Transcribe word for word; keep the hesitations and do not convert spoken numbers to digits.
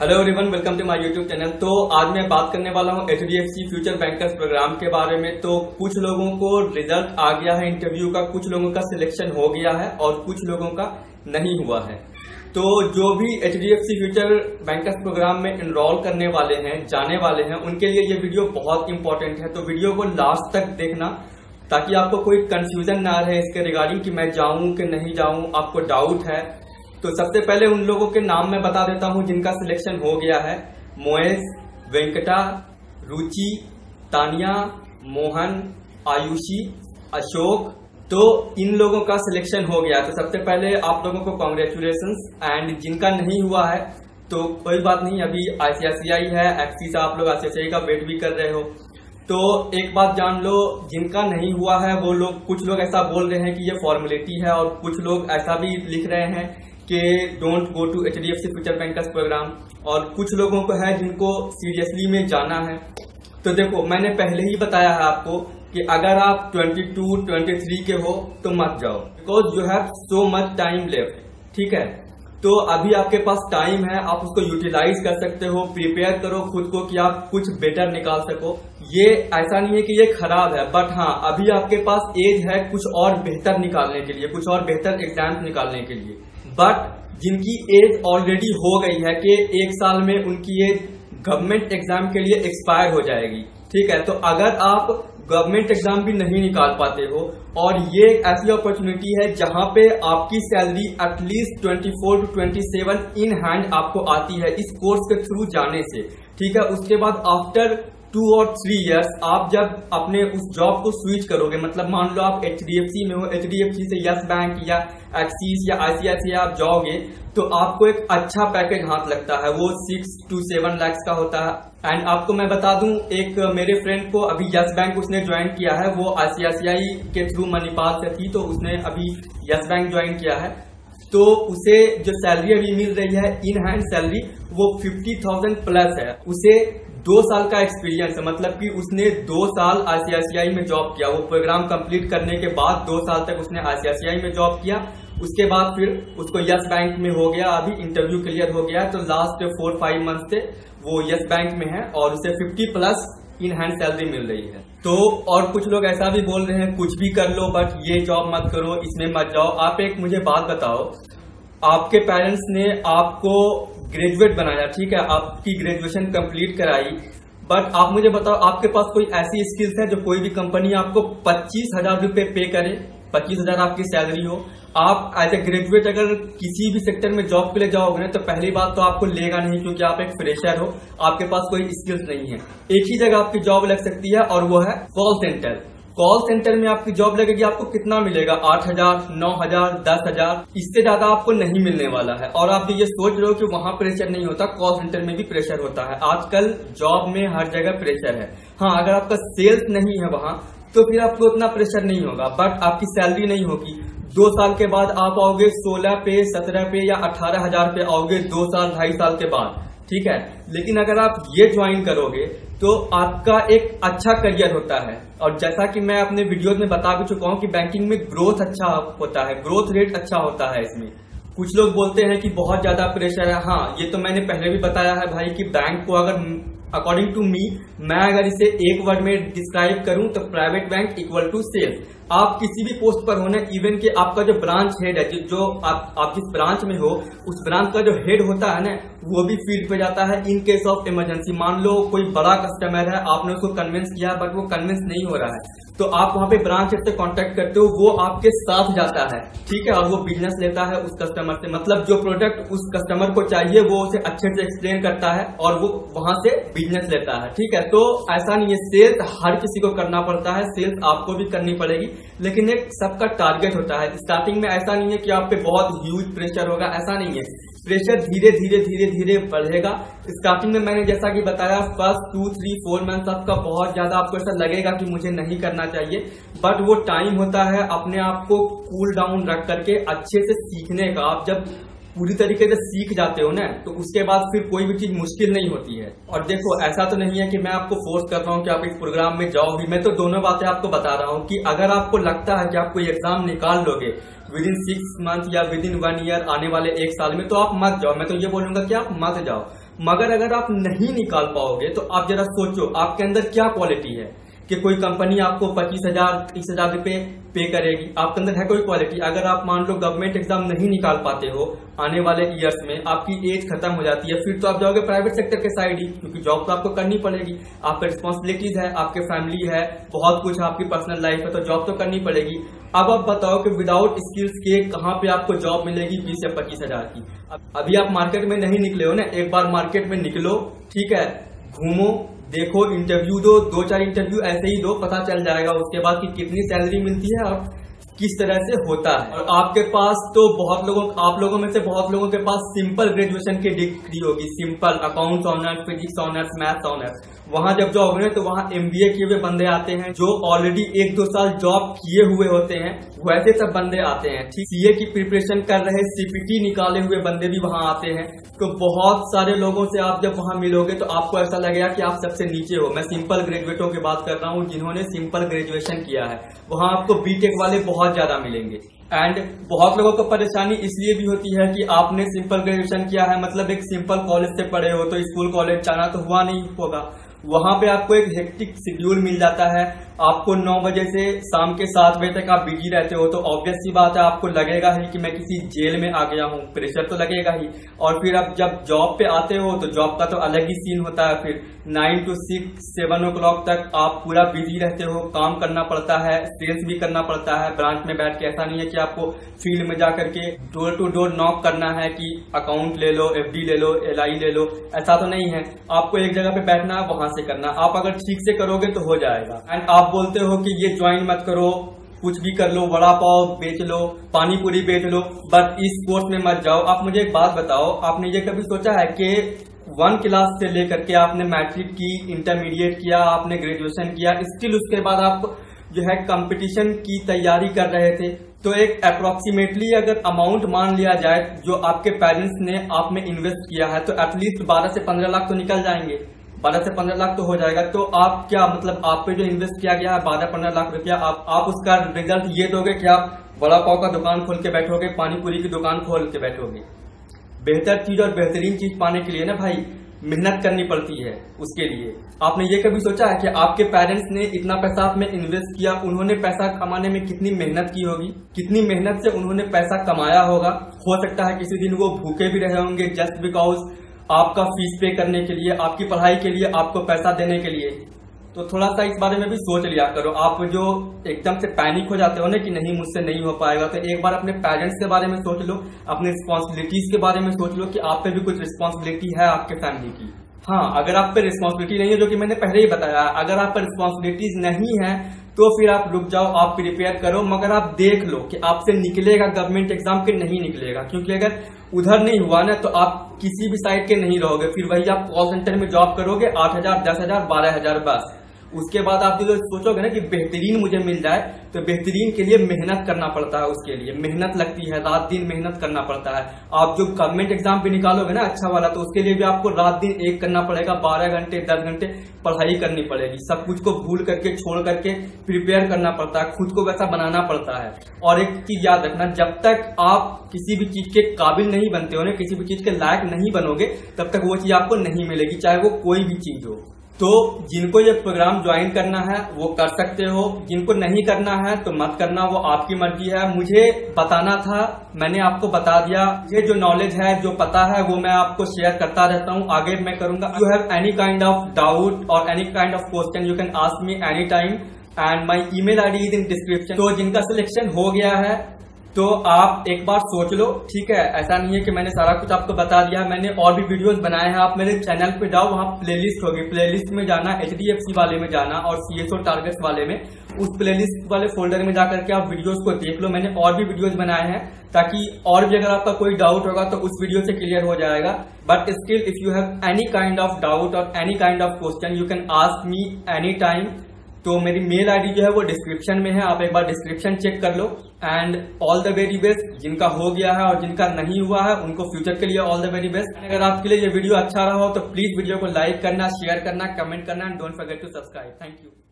Hello everyone, welcome to my YouTube channel. तो आज मैं बात करने वाला हूं H D F C future bankers programme के बारे में। तो कुछ लोगों को रिजल्ट आ गया है इंटरव्यू का, कुछ लोगों का सिलेक्शन हो गया है और कुछ लोगों का नहीं हुआ है। तो जो भी H D F C future bankers programme में एनरोल करने वाले हैं, जाने वाले हैं, उनके लिए ये वीडियो बहुत इंपॉर्टेंट है। तो वीडियो को लास्ट तक देखना ताकि आपको कोई कंफ्यूजन ना रहे इसके रिगार्डिंग कि मैं जाऊं कि नहीं जाऊं, आपको डाउट है। तो सबसे पहले उन लोगों के नाम मैं बता देता हूं जिनका सिलेक्शन हो गया है। मोएज, वेंकटा, रुचि, तानिया, मोहन, आयुषी, अशोक। तो इन लोगों का सिलेक्शन हो गया। तो सबसे पहले आप लोगों को कॉन्ग्रेचुलेशंस। एंड जिनका नहीं हुआ है तो कोई बात नहीं, अभी आई सी आई सी आई है, एक्सिस, आप लोग आई सी आई सी आई का वेट भी कर रहे हो। तो एक बात जान लो, जिनका नहीं हुआ है वो लोग, कुछ लोग ऐसा बोल रहे हैं कि ये फॉर्मेलिटी है और कुछ लोग ऐसा भी लिख रहे हैं कि don't go to H D F C future bankers programme. और कुछ लोगों को है जिनको सीरियसली में जाना है। तो देखो, मैंने पहले ही बताया है आपको कि अगर आप बाईस, तेईस के हो तो मत जाओ, because you have so much time left. ठीक है, तो अभी आपके पास टाइम है, आप उसको यूटिलाइज कर सकते हो। प्रिपेयर करो खुद को कि आप कुछ बेटर निकाल सको। ये ऐसा नहीं है कि ये खराब है, बट हाँ, अभी आपके पास एज है कुछ और बेहतर निकालने के लिए, कुछ और बेहतर एग्जाम्स निकालने के लिए। बट जिनकी एज ऑलरेडी हो गई है कि एक साल में उनकी एज गवर्नमेंट एग्जाम के लिए एक्सपायर हो जाएगी, ठीक है, तो अगर आप गवर्नमेंट एग्जाम भी नहीं निकाल पाते हो, और ये ऐसी अपॉर्चुनिटी है जहां पे आपकी सैलरी एटलीस्ट चौबीस टू सत्ताईस इन हैंड आपको आती है इस कोर्स के थ्रू जाने से, ठीक है। उसके बाद आफ्टर टू और थ्री इयर्स आप जब अपने उस जॉब को स्विच करोगे, मतलब मान लो आप एच डी एफ सी में हो, एच डी एफ सी से यस बैंक या एक्सिस या आई सी आई सी आई आप जाओगे तो आपको एक अच्छा पैकेज हाथ लगता है, वो सिक्स टू सेवन लैक्स का होता है। एंड आपको मैं बता दूं, एक मेरे फ्रेंड को अभी यस बैंक उसने ज्वाइन किया है, वो आई सी आई सी आई के थ्रू मणिपाल से थी, तो उसने अभी यस बैंक ज्वाइन किया है। तो उसे जो सैलरी अभी मिल रही है इन हैंड सैलरी, वो फिफ्टी थाउजेंड प्लस है। उसे दो साल का एक्सपीरियंस है, मतलब कि उसने दो साल आई सी आई सी आई में जॉब किया। वो प्रोग्राम कंप्लीट करने के बाद दो साल तक उसने आई सी आई सी आई में जॉब किया। उसके बाद फिर उसको यस बैंक में हो गया, अभी इंटरव्यू क्लियर हो गया है, तो लास्ट फोर फाइव मंथ से वो यस बैंक में है और उसे fifty plus in hand salary मिल रही है। तो और कुछ लोग ऐसा भी बोल रहे हैं कुछ भी कर लो बट ये जॉब मत करो, इसमें मत जाओ। आप एक मुझे बात बताओ, आपके पेरेंट्स ने आपको ग्रेजुएट बनाया, ठीक है, आपकी ग्रेजुएशन कंप्लीट कराई, बट आप मुझे बताओ आपके पास कोई ऐसी स्किल्स है जो कोई भी कंपनी आपको पच्चीस हजार रुपये पे करे, पच्चीस हजार आपकी सैलरी हो, आप एज ए ग्रेजुएट अगर किसी भी सेक्टर में जॉब के लिए जाओगे ना, तो पहली बात तो आपको लेगा नहीं क्योंकि आप एक फ्रेशर हो, आपके पास कोई स्किल्स नहीं है। एक ही जगह आपकी जॉब लग सकती है और वो है कॉल सेंटर। कॉल सेंटर में आपकी जॉब लगेगी, आपको कितना मिलेगा, आठ हजार नौ हजार दस हजार, इससे ज्यादा आपको नहीं मिलने वाला है। और आप ये सोच रहे हो कि वहां प्रेशर नहीं होता, कॉल सेंटर में भी प्रेशर होता है। आजकल जॉब में हर जगह प्रेशर है। हाँ, अगर आपका सेल्स नहीं है वहां तो फिर आपको उतना प्रेशर नहीं होगा, बट आपकी सैलरी नहीं होगी। दो साल के बाद आप आओगे सोलह पे, सत्रह पे या अठारह हजार पे आओगे, दो साल ढाई साल के बाद, ठीक है। लेकिन अगर आप ये ज्वाइन करोगे तो आपका एक अच्छा करियर होता है। और जैसा कि मैं अपने वीडियोस में बता भी चुका हूं कि बैंकिंग में ग्रोथ अच्छा होता है, ग्रोथ रेट अच्छा होता है। इसमें कुछ लोग बोलते हैं कि बहुत ज्यादा प्रेशर है। हाँ, ये तो मैंने पहले भी बताया है भाई कि बैंक को अगर अकॉर्डिंग टू मी, मैं अगर इसे एक वर्ड में डिस्क्राइब करूं तो private bank equal to sales. आप किसी भी पोस्ट पर होने, इवन कि आपका जो ब्रांच हेड है, जो आप, आप जिस ब्रांच में हो उस ब्रांच का जो हेड होता है ना, वो भी फील्ड पे जाता है इन केस ऑफ इमरजेंसी। मान लो कोई बड़ा कस्टमर है, आपने उसको कन्विंस किया बट वो कन्विंस नहीं हो रहा है, तो आप वहां पे ब्रांच हेड से कॉन्टेक्ट करते हो, वो आपके साथ जाता है, ठीक है, और वो बिजनेस लेता है उस कस्टमर से। मतलब जो प्रोडक्ट उस कस्टमर को चाहिए वो उसे अच्छे से एक्सप्लेन करता है और वो वहां से बिजनेस लेता है, ठीक है। तो ऐसा नहीं है, सेल्स हर किसी को करना पड़ता है, सेल्स आपको भी करनी पड़ेगी, लेकिन एक सबका टारगेट होता है। स्टार्टिंग में ऐसा नहीं है कि आप पे बहुत ह्यूज प्रेशर होगा, ऐसा नहीं है, प्रेशर धीरे धीरे धीरे धीरे बढ़ेगा। स्टार्टिंग में मैंने जैसा कि बताया, first two three four month आपका बहुत ज्यादा आपको ऐसा लगेगा कि मुझे नहीं करना चाहिए, बट वो टाइम होता है अपने आप को कूल डाउन रख करके अच्छे से सीखने का। आप जब पूरी तरीके से सीख जाते हो ना, तो उसके बाद फिर कोई भी चीज मुश्किल नहीं होती है। और देखो, ऐसा तो नहीं है कि मैं आपको फोर्स कर रहा हूँ कि आप इस प्रोग्राम में जाओ भी, मैं तो दोनों बातें आपको बता रहा हूँ कि अगर आपको लगता है कि आप कोई एग्जाम निकाल लोगे विद इन सिक्स मंथ या विद इन वन ईयर, आने वाले एक साल में, तो आप मत जाओ। मैं तो ये बोलूंगा कि आप मत जाओ। मगर अगर आप नहीं निकाल पाओगे तो आप जरा सोचो आपके अंदर क्या क्वालिटी है कि कोई कंपनी आपको पच्चीस हजार तीस हजार रुपये पे करेगी, आपके अंदर है कोई क्वालिटी। अगर आप मान लो गवर्नमेंट एग्जाम नहीं निकाल पाते हो, आने वाले ईयर्स में आपकी एज खत्म हो जाती है, फिर तो आप जाओगे प्राइवेट सेक्टर के साइड ही, क्योंकि जॉब तो आपको करनी पड़ेगी। आप पे रिस्पॉन्सिबिलिटीज है, आपके फैमिली है, बहुत कुछ है, आपकी पर्सनल लाइफ है, तो जॉब तो करनी पड़ेगी। अब आप बताओ कि विदाउट स्किल्स के कहाँ पे आपको जॉब मिलेगी बीस या पच्चीस हजार की। अभी आप मार्केट में नहीं निकले हो ना, एक बार मार्केट में निकलो, ठीक है, घूमो, देखो, इंटरव्यू दो, दो चार इंटरव्यू ऐसे ही दो, पता चल जाएगा उसके बाद कि कितनी सैलरी मिलती है और किस तरह से होता है। और आपके पास तो बहुत लोगों आप लोगों में से बहुत लोगों के पास सिंपल ग्रेजुएशन की डिग्री होगी, simple accounts honours, physics honours, maths honours. वहां जब जॉब होने तो वहां एमबीए किए हुए बंदे आते हैं जो ऑलरेडी एक दो साल जॉब किए हुए होते हैं, वैसे सब बंदे आते हैं। ठीक, सीए की प्रिपरेशन कर रहे, सीपीटी निकाले हुए बंदे भी वहां आते हैं। तो बहुत सारे लोगों से आप जब वहां मिलोगे तो आपको ऐसा लगेगा कि आप सबसे नीचे हो। मैं सिंपल ग्रेजुएटों की बात कर रहा हूँ जिन्होंने सिंपल ग्रेजुएशन किया है, वहां आपको बीटेक वाले बहुत ज्यादा मिलेंगे। एंड बहुत लोगों को परेशानी इसलिए भी होती है कि आपने सिंपल ग्रेजुएशन किया है, मतलब एक सिंपल कॉलेज से पढ़े हो, तो स्कूल कॉलेज जाना तो हुआ नहीं होगा। वहां पे आपको एक हेक्टिक शेड्यूल मिल जाता है, आपको नौ बजे से शाम के सात बजे तक आप बिजी रहते हो, तो ऑब्वियस सी बात है आपको लगेगा ही कि मैं किसी जेल में आ गया हूँ, प्रेशर तो लगेगा ही। और फिर आप जब जॉब पे आते हो तो जॉब का तो अलग ही सीन होता है, फिर nine to six seven o'clock तक आप पूरा बिजी रहते हो, काम करना पड़ता है, सेल्स भी करना पड़ता है ब्रांच में बैठ के। ऐसा नहीं है कि आपको फील्ड में जाकर के डोर टू डोर नॉक करना है कि अकाउंट ले लो, एफ डी ले लो, एल आई ले लो, ऐसा तो नहीं है। आपको एक जगह पे बैठना है, वहां से करना। आप अगर ठीक से करोगे तो हो जाएगा। एंड आप बोलते हो कि ये ज्वाइन मत करो, कुछ भी कर लो, वड़ा पाव बेच लो, पानी पूरी बेच लो, बट इस कोर्स में मत जाओ। आप मुझे एक बात बताओ, आपने ये कभी सोचा है कि वन क्लास से लेकर के आपने मैट्रिक की, इंटरमीडिएट किया, आपने ग्रेजुएशन किया, स्टिल उसके बाद आप जो है कंपटीशन की तैयारी कर रहे थे, तो एक अप्रोक्सीमेटली अगर अमाउंट मान लिया जाए जो आपके पेरेंट्स ने आप में इन्वेस्ट किया है, तो एटलीस्ट बारह से पंद्रह लाख तो निकल जाएंगे, बारह से पंद्रह लाख तो हो जाएगा। तो आप क्या, मतलब आप पे जो इन्वेस्ट किया गया है बारह पंद्रह लाख रुपया, आप आप उसका रिजल्ट ये दोगे कि आप वड़ा पाव का दुकान खोल के बैठोगे, पानी पूरी की दुकान खोल के बैठोगे? बेहतर चीज और बेहतरीन चीज पाने के लिए ना भाई मेहनत करनी पड़ती है। उसके लिए आपने ये कभी सोचा है कि आपके पेरेंट्स ने इतना पैसा आप में इन्वेस्ट किया, उन्होंने पैसा कमाने में कितनी मेहनत की होगी, कितनी मेहनत से उन्होंने पैसा कमाया होगा? हो सकता है किसी दिन वो भूखे भी रहे होंगे जस्ट बिकॉज आपका फीस पे करने के लिए, आपकी पढ़ाई के लिए, आपको पैसा देने के लिए। तो थोड़ा सा इस बारे में भी सोच लिया करो। आप जो एकदम से पैनिक हो जाते हो ना कि नहीं मुझसे नहीं हो पाएगा, तो एक बार अपने पेरेंट्स के बारे में सोच लो, अपने रिस्पॉन्सिबिलिटीज के बारे में सोच लो कि आप पे भी कुछ रिस्पॉन्सिबिलिटी है आपके फैमिली की। हाँ, अगर आप पे रिस्पॉन्सिबिलिटी नहीं है, जो कि मैंने पहले ही बताया, अगर आप पे रिस्पॉन्सिबिलिटीज नहीं है तो फिर आप रुक जाओ, आप प्रिपेयर करो, मगर आप देख लो कि आपसे निकलेगा गवर्नमेंट एग्जाम के नहीं निकलेगा। क्योंकि अगर उधर नहीं हुआ ना तो आप किसी भी साइड के नहीं रहोगे, फिर वही आप कॉल सेंटर में जॉब करोगे, आठ हजार दस हजार बारह हजार बस। उसके बाद आप जो सोचोगे ना कि बेहतरीन मुझे मिल जाए, तो बेहतरीन के लिए मेहनत करना पड़ता है, उसके लिए मेहनत लगती है, रात दिन मेहनत करना पड़ता है। आप जो गवर्नमेंट एग्जाम भी निकालोगे ना अच्छा वाला, तो उसके लिए भी आपको रात दिन एक करना पड़ेगा, बारह घंटे दस घंटे पढ़ाई करनी पड़ेगी, सब कुछ को भूल करके छोड़ करके प्रिपेयर करना पड़ता है, खुद को वैसा बनाना पड़ता है। और एक चीज याद रखना, जब तक आप किसी भी चीज के काबिल नहीं बनते हो ना, किसी भी चीज के लायक नहीं बनोगे, तब तक वो चीज आपको नहीं मिलेगी, चाहे वो कोई भी चीज हो। तो जिनको ये प्रोग्राम ज्वाइन करना है वो कर सकते हो, जिनको नहीं करना है तो मत करना, वो आपकी मर्जी है। मुझे बताना था, मैंने आपको बता दिया। ये जो नॉलेज है, जो पता है, वो मैं आपको शेयर करता रहता हूँ, आगे मैं करूंगा। You have any kind of doubt और any kind of question, you can ask me any time and my email I D is in description. तो जिनका सिलेक्शन हो गया है तो आप एक बार सोच लो, ठीक है? ऐसा नहीं है कि मैंने सारा कुछ आपको बता दिया, मैंने और भी वीडियोस बनाए हैं। आप मेरे चैनल पे जाओ, वहाँ प्लेलिस्ट होगी, प्लेलिस्ट में जाना, एच डी एफ सी वाले में जाना और सी एस ओ टारगेट्स वाले में, उस प्लेलिस्ट वाले फोल्डर में जाकर के आप वीडियोस को देख लो। मैंने और भी वीडियोस बनाए हैं ताकि और भी अगर आपका कोई डाउट होगा तो उस वीडियो से क्लियर हो जाएगा। But still if you have any kind of doubt और any kind of question you can ask me any time. तो मेरी मेल आईडी जो है वो डिस्क्रिप्शन में है, आप एक बार डिस्क्रिप्शन चेक कर लो। And all the very best जिनका हो गया है और जिनका नहीं हुआ है उनको फ्यूचर के लिए ऑल द वेरी बेस्ट। अगर आपके लिए ये वीडियो अच्छा रहा हो तो प्लीज वीडियो को लाइक करना, शेयर करना, कमेंट करना and don't forget to subscribe. Thank you.